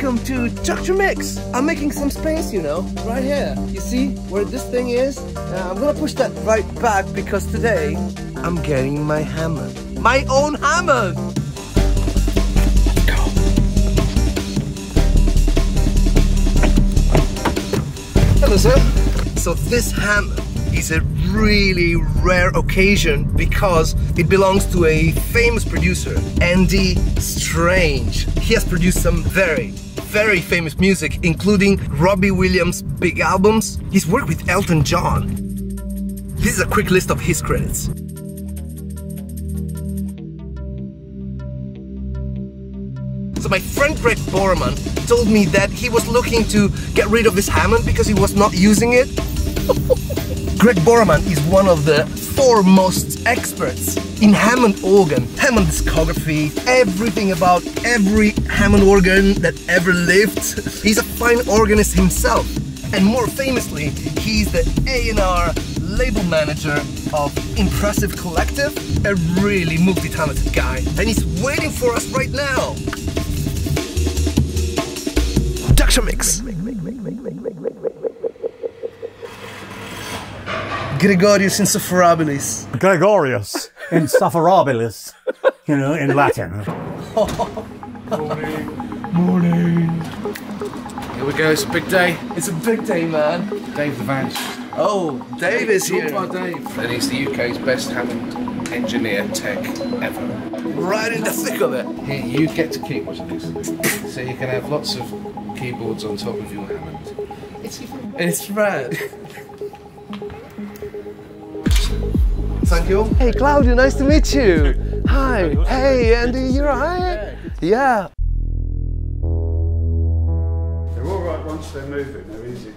Welcome to Doctor Mix! I'm making some space, you know, right here. You see where this thing is? I'm gonna push that right back because today I'm getting my hammer. My own hammer! Hello, sir. So this hammer is a really rare occasion because it belongs to a famous producer, Andy Strange. He has produced some very famous music, including Robbie Williams' big albums. He's worked with Elton John. This is a quick list of his credits. So my friend Greg Boraman told me that he was looking to get rid of his Hammond because he was not using it. Greg Boraman is one of the foremost experts in Hammond organ, Hammond discography, everything about every Hammond organ that ever lived. He's a fine organist himself, and more famously, he's the A&R label manager of Impressive Collective, a really multi-talented guy, and he's waiting for us right now. Doctor Mix. Gregorius Insufferabilis. Gregorius Insufferabilis, you know, in Latin. Morning. Morning. Here we go, it's a big day. It's a big day, man. Dave Vance. Oh, Dave is here. By Dave. And he's the UK's best Hammond engineer tech ever. Right in the thick of it. Here, you get to keep one of these. So you can have lots of keyboards on top of your Hammond. It's rad. Thank you. Hey Claudia, nice to meet you. Hi. Hey Andy, you alright? Yeah. They're alright once they're moving, they're easy.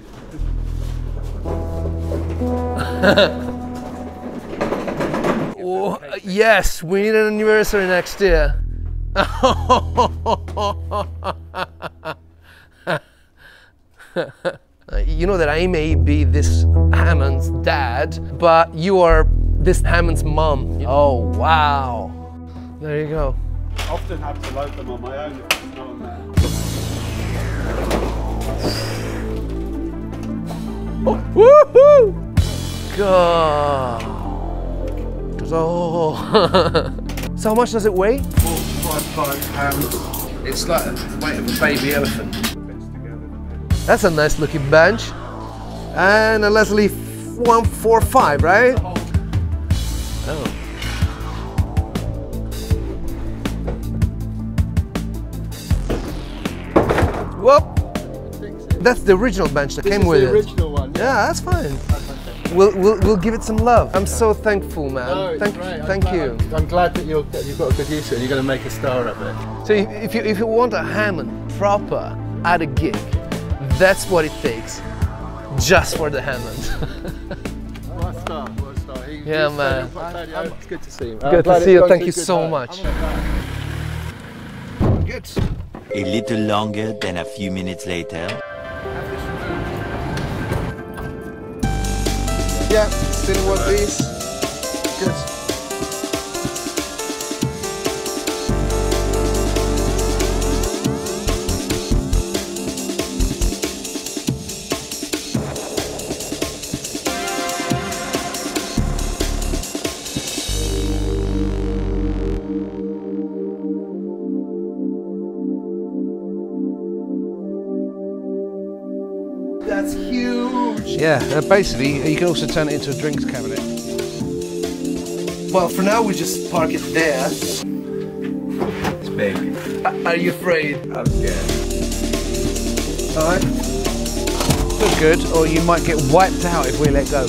Oh, yes, we need an anniversary next year. You know that I may be this Hammond's dad, but you are this Hammond's mum. Yep. Oh, wow. There you go. I often have to load them on my own if there's no one there. Oh, woohoo! God. Oh. So how much does it weigh? 4 to 5 pounds. It's like the weight of a baby elephant. That's a nice looking bench. And a Leslie 145, right? Oh. Well, that's the original bench that came with it. This is the original one. Yeah, that's fine. We'll give it some love. I'm so thankful, man. No, thank you. I'm glad that you've got a good use of it. You're going to make a star of it. So if you want a Hammond proper at a gig, that's what it takes, just for the Hammond. What a star. Yeah, man. It's good to see you. Good to see you. Thank you so much. Good. A little longer than a few minutes later. Yeah, still want these. Good. That's huge! Yeah, basically you can also turn it into a drinks cabinet. Well, for now we just park it there. It's big. Are you afraid? I'm scared. Alright. Look good, or you might get wiped out if we let go.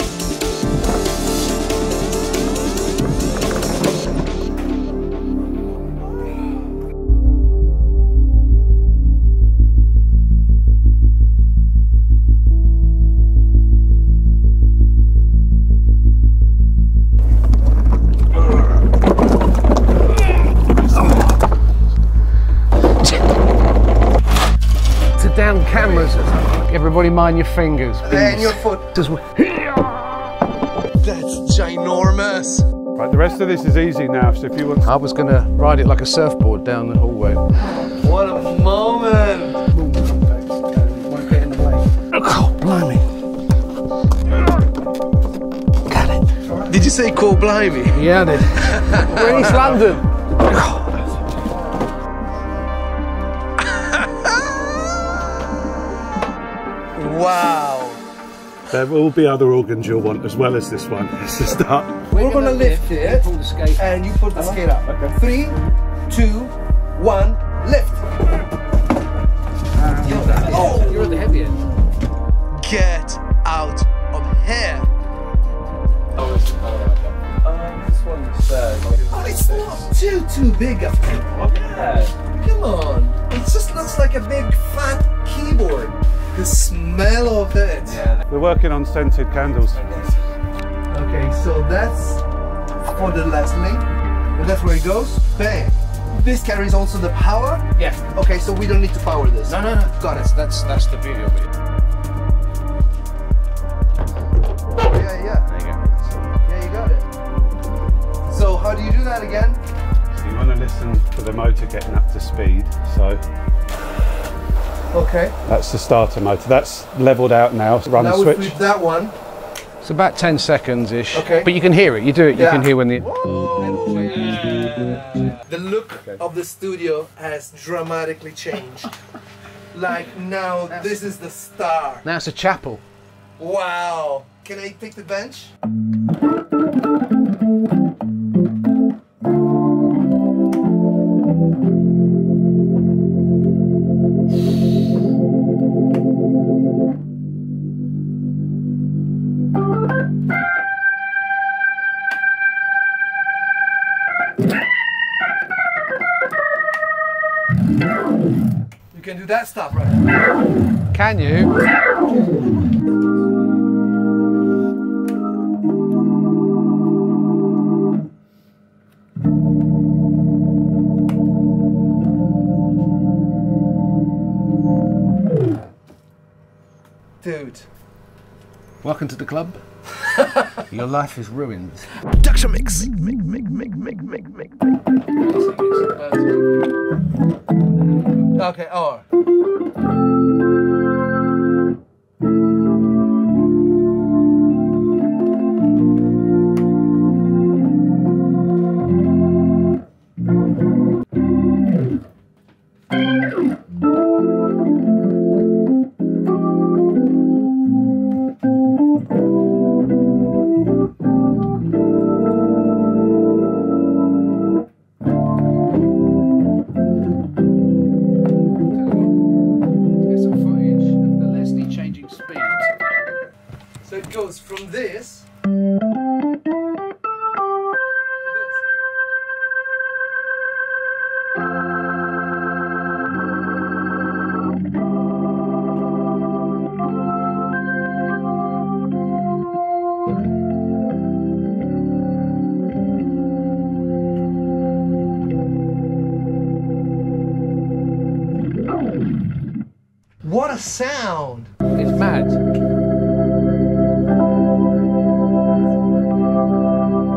Down cameras. Everybody mind your fingers. And your foot. Just... That's ginormous. Right, the rest of this is easy now, so if you want... I was going to ride it like a surfboard down the hallway. What a moment! say call blimey? Yeah, I did. We're in East London. Wow. There will be other organs you'll want as well as this one. It's the start. We're going to lift it, pull the skate, and you put the skate up. Okay. 3, 2, 1, lift. You're at the heavy end. Get out of here. Oh, it's not too big up here. Yeah. Come on. It just looks like a big fat keyboard. The smell of it. Yeah. We're working on scented candles. Okay, so that's for the Leslie. And that's where it goes. Bang. This carries also the power? Yeah. Okay, so we don't need to power this. No, no, no. Got it. That's the beauty of it. Yeah, yeah. There you go. Yeah, you got it. So how do you do that again? So you want to listen for the motor getting up to speed. So. Okay. That's the starter motor. That's leveled out now. Run the switch. Now we flip that one. It's about 10 seconds ish. Okay. But you can hear it. You do it. Yeah. You can hear when the. Whoa, yeah. The look of the studio has dramatically changed. Like now, this is the star. Now it's a chapel. Wow. Can I take the bench? You can do that stuff, right? Can you? Dude. Welcome to the club. Your life is ruined. Doctor Mix. Mix. Okay, R. What a sound! It's mad.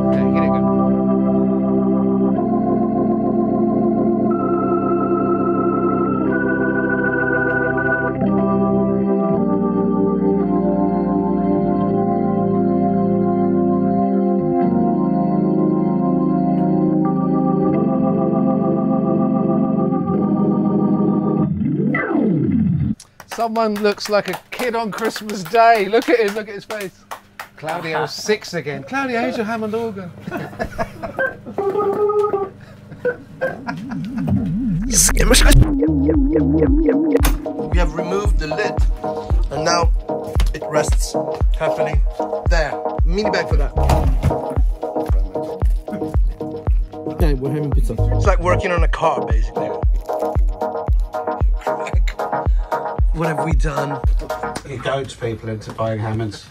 Okay, here it goes. Someone looks like a kid on Christmas Day. Look at him, look at his face. Claudia's 6 again. Claudia, who's your Hammond organ? We have removed the lid and now it rests happily there. Mini bag for that. Okay, we're having pizza. It's like working on a car, basically. What have we done? It goads people into buying Hammonds.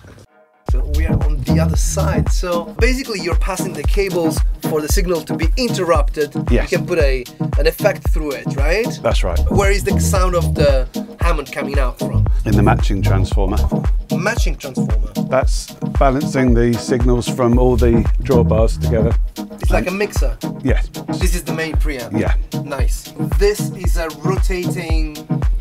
So we are on the other side. So basically you're passing the cables for the signal to be interrupted. Yes. You can put an effect through it, right? That's right. Where is the sound of the Hammond coming out from? In the matching transformer. Matching transformer? That's balancing the signals from all the drawbars together. It's like a mixer? Yes. This is the main preamp? Yeah. Nice. This is a rotating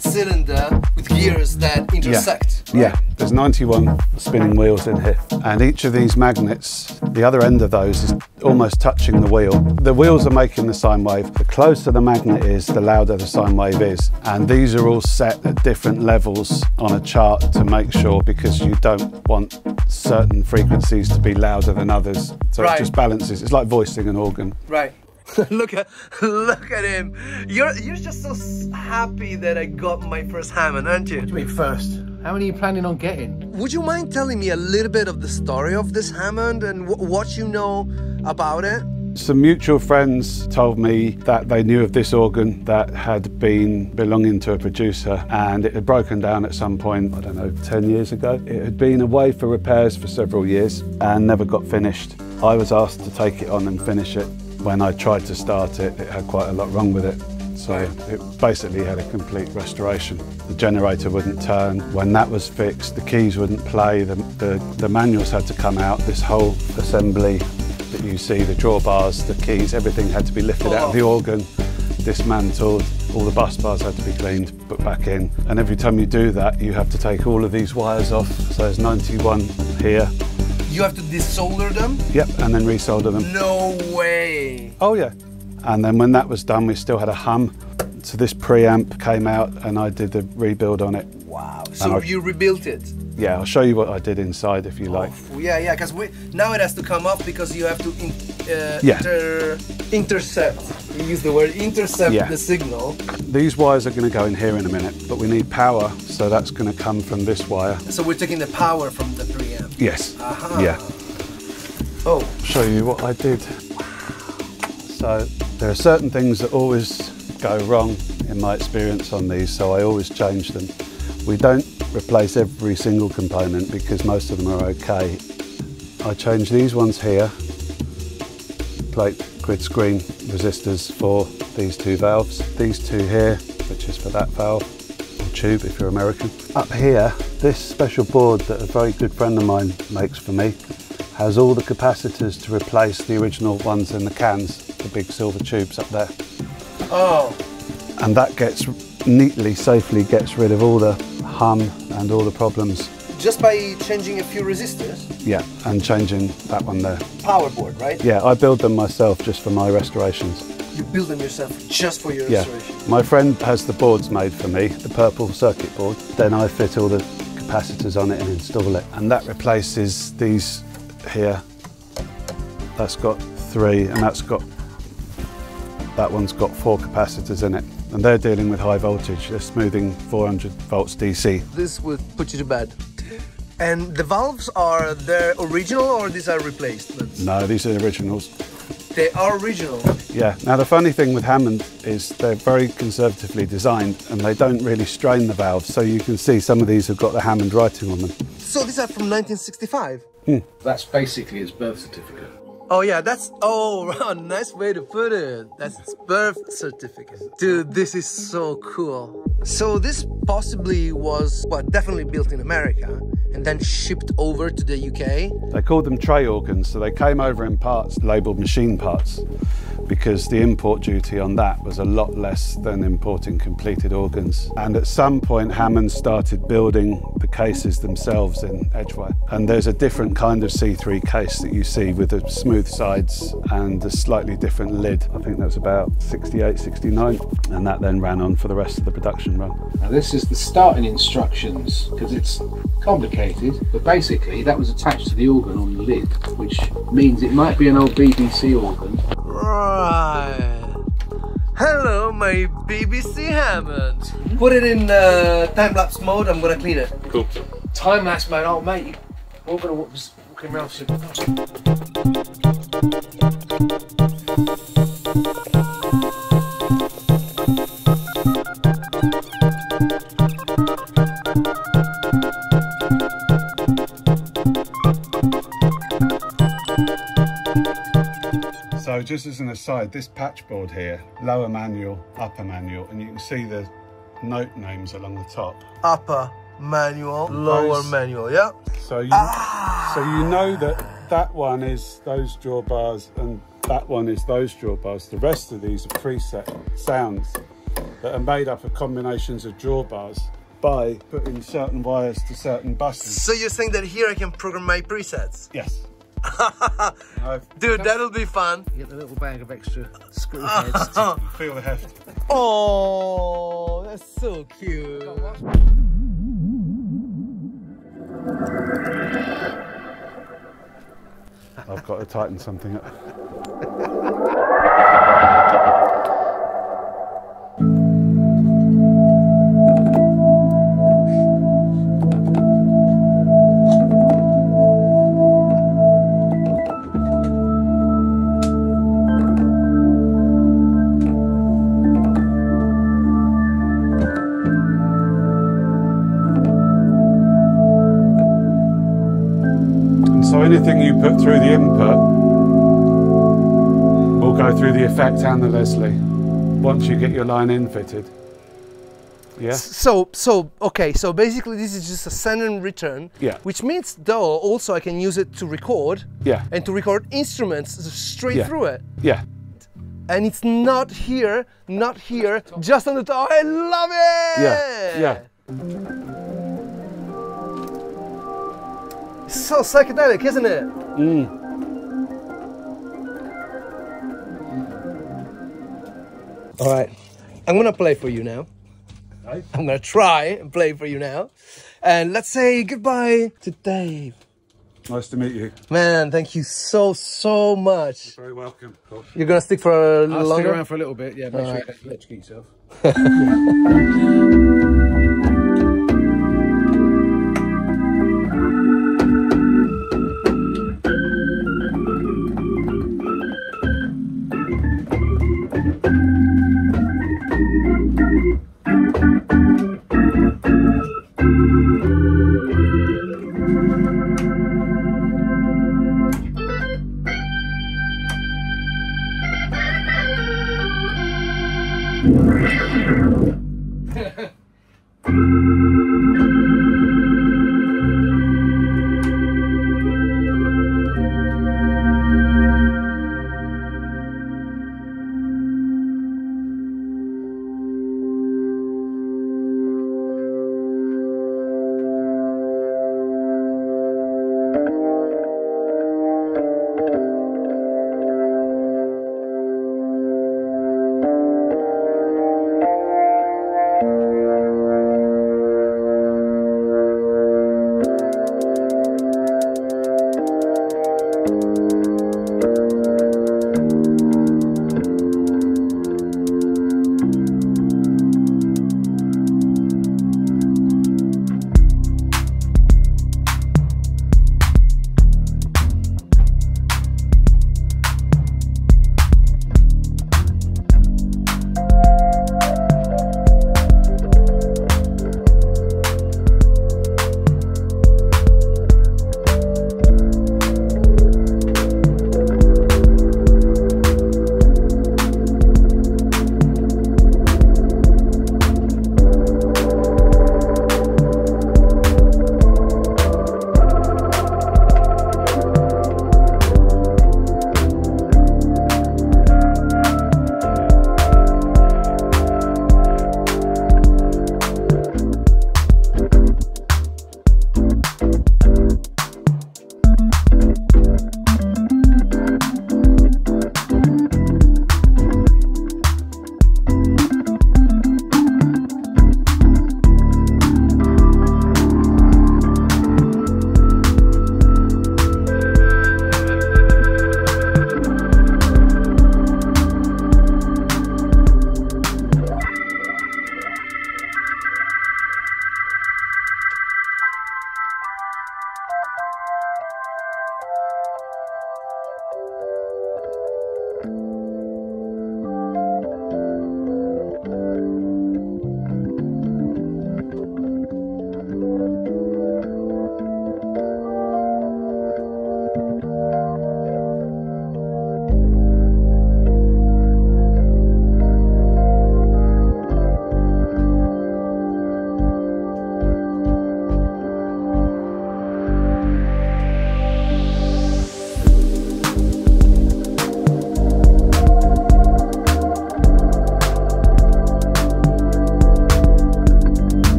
cylinder with gears that intersect. Yeah, right? Yeah. There's 91 spinning wheels in here, and each of these magnets, the other end of those is almost touching the wheel. The wheels are making the sine wave. The closer the magnet is, the louder the sine wave is, and these are all set at different levels on a chart to make sure, because you don't want certain frequencies to be louder than others, so right. It just balances. It's like voicing an organ. Right. Look at him. You're just so happy that I got my first Hammond, aren't you? What do you mean first? How many are you planning on getting? Would you mind telling me a little bit of the story of this Hammond and what you know about it? Some mutual friends told me that they knew of this organ that had been belonging to a producer, and it had broken down at some point, I don't know, 10 years ago. It had been away for repairs for several years and never got finished. I was asked to take it on and finish it. When I tried to start it, it had quite a lot wrong with it. So it basically had a complete restoration. The generator wouldn't turn. When that was fixed, the keys wouldn't play. The manuals had to come out. This whole assembly that you see, the drawbars, the keys, everything had to be lifted out of the organ, dismantled. All the bus bars had to be cleaned, put back in. And every time you do that, you have to take all of these wires off. So there's 91 here. You have to desolder them? Yep, and then resolder them. No way! Oh yeah. And then when that was done, we still had a hum. So this preamp came out and I did the rebuild on it. Wow, so you rebuilt it? Yeah, I'll show you what I did inside if you like. Yeah, yeah, because now it has to come up because you have to intercept. You use the word intercept the signal. These wires are going to go in here in a minute, but we need power, so that's going to come from this wire. So we're taking the power from the preamp? Yes. Uh-huh. Yeah. Oh, show you what I did. Wow. So there are certain things that always go wrong in my experience on these, so I always change them. We don't replace every single component because most of them are okay. I change these ones here, plate, grid screen, resistors for these two valves. These two here, which is for that valve, or tube if you're American. Up here, this special board that a very good friend of mine makes for me has all the capacitors to replace the original ones in the cans, the big silver tubes up there. Oh! And that gets neatly, safely gets rid of all the hum and all the problems. Just by changing a few resistors? Yeah, and changing that one there. Power board, right? Yeah, I build them myself just for my restorations. You build them yourself just for your restoration? Yeah, my friend has the boards made for me, the purple circuit board. Then I fit all the capacitors on it and install it, and that replaces these here. That's got three, and that one's got four capacitors in it, and they're dealing with high voltage. They're smoothing 400 volts DC. This would put you to bed. And the valves, are they original or these are replaced? No, these are the originals. They are original. Yeah. Now the funny thing with Hammond is they're very conservatively designed and they don't really strain the valves. So you can see some of these have got the Hammond writing on them. So these are from 1965? Mm. That's basically his birth certificate. Oh yeah, that's... Oh, nice way to put it. That's his birth certificate. Dude, this is so cool. So this possibly was, well, definitely built in America and then shipped over to the UK. They called them tray organs, so they came over in parts labelled machine parts because the import duty on that was a lot less than importing completed organs. And at some point, Hammond started building the cases themselves in Edgeway. And there's a different kind of C3 case that you see with the smooth sides and a slightly different lid. I think that was about 68, 69. And that then ran on for the rest of the production run. Now this is the starting instructions, because it's complicated, but basically that was attached to the organ on the lid, which means it might be an old BBC organ. Right. Hello, my BBC Hammond. Put it in time-lapse mode, I'm gonna clean it. Cool. Time-lapse mode, oh mate, we're gonna walk around. So just as an aside, this patch board here, lower manual, upper manual, and you can see the note names along the top. Upper manual, lower manual, yeah. So you know that one is those drawbars and that one is those drawbars. The rest of these are preset sounds. that are made up of combinations of drawbars by putting certain wires to certain buses. So you're saying that here I can program my presets? Yes. Dude, that'll be fun. You get the little bag of extra screw heads to feel the heft. Oh, that's so cute. I've got to tighten something up. Anything you put through the input will go through the effect and the Leslie once you get your line in fitted. Yeah. So okay. So basically, this is just a send and return. Yeah. Which means though, also I can use it to record. Yeah. And to record instruments straight through it. Yeah. And it's not here, not here, just on the top. I love it. Yeah. Yeah. So psychedelic, isn't it? Mm. All right, I'm gonna play for you now. Nice. I'm gonna try and play for you now. And let's say goodbye to Dave. Nice to meet you. Man, thank you so much. You're very welcome. You're gonna stick for a little longer? I'll stick around for a little bit, yeah. Make sure you don't electrocute yourself.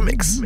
Doctor Mix.